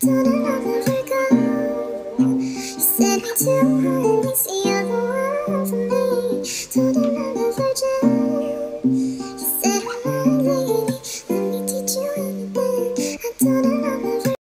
done another ago. You said me to her and makes the other one for me. Don't